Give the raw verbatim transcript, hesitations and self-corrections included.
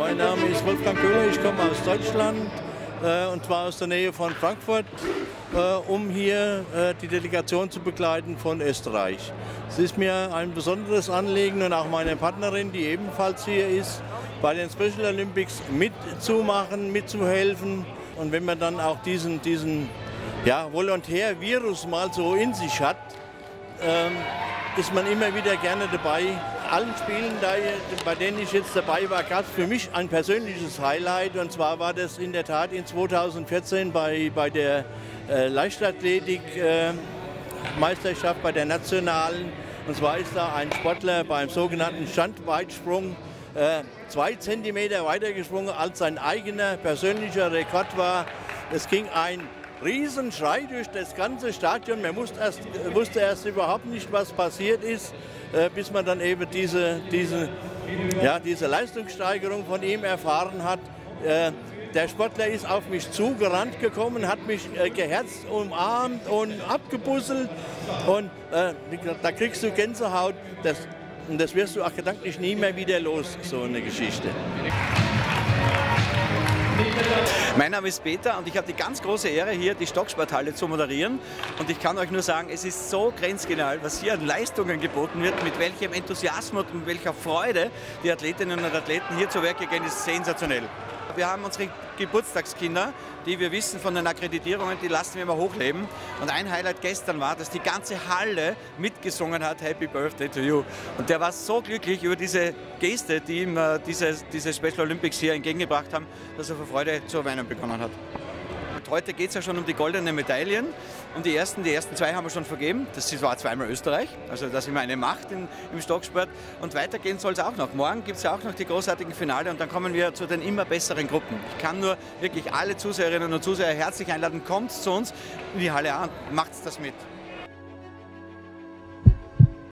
Mein Name ist Wolfgang Köhler, ich komme aus Deutschland äh, und zwar aus der Nähe von Frankfurt, äh, um hier äh, die Delegation zu begleiten von Österreich. Es ist mir ein besonderes Anliegen und auch meine Partnerin, die ebenfalls hier ist, bei den Special Olympics mitzumachen, mitzuhelfen. Und wenn man dann auch diesen, diesen ja, Volontär-Virus mal so in sich hat, ähm, ist man immer wieder gerne dabei. Allen Spielen, bei denen ich jetzt dabei war, gab es für mich ein persönliches Highlight. Und zwar war das in der Tat in zweitausendvierzehn bei, bei der äh, Leichtathletik-Meisterschaft, äh, bei der Nationalen. Und zwar ist da ein Sportler beim sogenannten Standweitsprung äh, zwei Zentimeter weiter gesprungen, als sein eigener persönlicher Rekord war. Es ging ein Riesenschrei durch das ganze Stadion. Man musste erst, wusste erst überhaupt nicht, was passiert ist, bis man dann eben diese, diese, ja, diese Leistungssteigerung von ihm erfahren hat. Der Sportler ist auf mich zugerannt gekommen, hat mich geherzt umarmt und abgebusselt. Und äh, da kriegst du Gänsehaut. Das, und das wirst du auch gedanklich nie mehr wieder los, so eine Geschichte. Mein Name ist Peter und ich habe die ganz große Ehre, hier die Stocksporthalle zu moderieren. Und ich kann euch nur sagen, es ist so grenzgenial, was hier an Leistungen geboten wird, mit welchem Enthusiasmus und mit welcher Freude die Athletinnen und Athleten hier zu Werke gehen, ist sensationell. Wir haben unsere Geburtstagskinder, die wir wissen von den Akkreditierungen, die lassen wir mal hochleben. Und ein Highlight gestern war, dass die ganze Halle mitgesungen hat, Happy Birthday to you. Und der war so glücklich über diese Geste, die ihm äh, diese, diese Special Olympics hier entgegengebracht haben, dass er vor Freude zu weinen begonnen hat. Und heute geht es ja schon um die goldenen Medaillen. Und die ersten, die ersten zwei haben wir schon vergeben. Das war zweimal Österreich, also das ist immer eine Macht im, im Stocksport. Und weitergehen soll es auch noch. Morgen gibt es ja auch noch die großartigen Finale und dann kommen wir zu den immer besseren Gruppen. Ich kann nur wirklich alle Zuseherinnen und Zuseher herzlich einladen, kommt zu uns in die Halle an, macht das mit.